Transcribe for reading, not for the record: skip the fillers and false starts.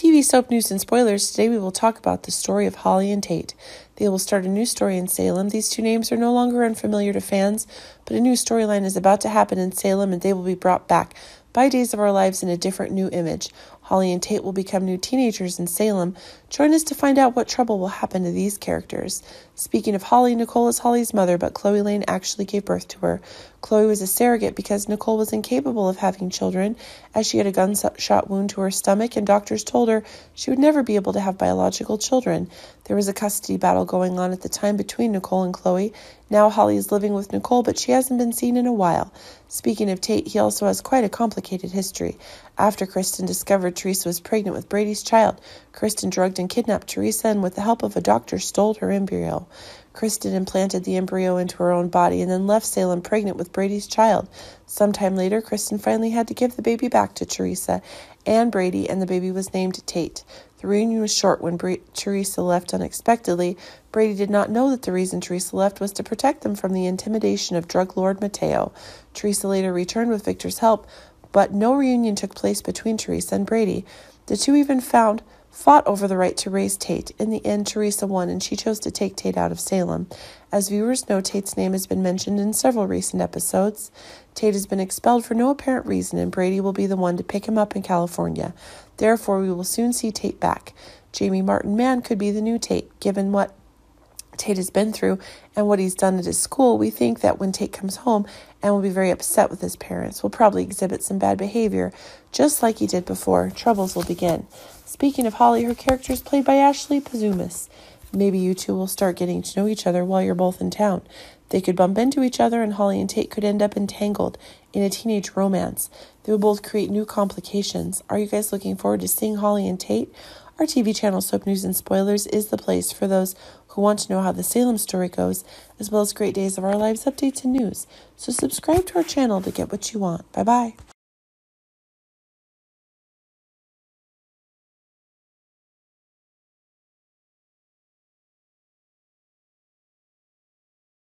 TV Soap News and Spoilers, today we will talk about the story of Holly and Tate. They will start a new story in Salem. These two names are no longer unfamiliar to fans, but a new storyline is about to happen in Salem, and they will be brought back by Days of Our Lives in a different new image. Holly and Tate will become new teenagers in Salem. Join us to find out what trouble will happen to these characters. Speaking of Holly, Nicole is Holly's mother, but Chloe Lane actually gave birth to her. Chloe was a surrogate because Nicole was incapable of having children, as she had a gunshot wound to her stomach, and doctors told her she would never be able to have biological children. There was a custody battle going on at the time between Nicole and Chloe. Now Holly is living with Nicole, but she hasn't been seen in a while. Speaking of Tate, he also has quite a complicated history. After Kristen discovered Teresa was pregnant with Brady's child, Kristen drugged and kidnapped Teresa, and with the help of a doctor stole her embryo. Kristen implanted the embryo into her own body and then left Salem pregnant with Brady's child. Sometime later, Kristen finally had to give the baby back to Teresa and Brady, and the baby was named Tate. The reunion was short when Teresa left unexpectedly. Brady did not know that the reason Teresa left was to protect them from the intimidation of drug lord Mateo. Teresa later returned with Victor's help, but no reunion took place between Teresa and Brady. The two even fought over the right to raise Tate. In the end, Teresa won, and she chose to take Tate out of Salem. As viewers know, Tate's name has been mentioned in several recent episodes. Tate has been expelled for no apparent reason, and Brady will be the one to pick him up in California. Therefore, we will soon see Tate back. Jamie Martin Mann could be the new Tate. Given what Tate has been through and what he's done at his school, we think that when Tate comes home and will be very upset with his parents, will probably exhibit some bad behavior, just like he did before. Troubles will begin. Speaking of Holly, her character is played by Ashley Pazumas. Maybe you two will start getting to know each other while you're both in town. They could bump into each other, and Holly and Tate could end up entangled in a teenage romance. They will both create new complications. Are you guys looking forward to seeing Holly and Tate? Our TV channel, Soap News and Spoilers, is the place for those who want to know how the Salem story goes, as well as great Days of Our Lives updates and news. So subscribe to our channel to get what you want. Bye-bye.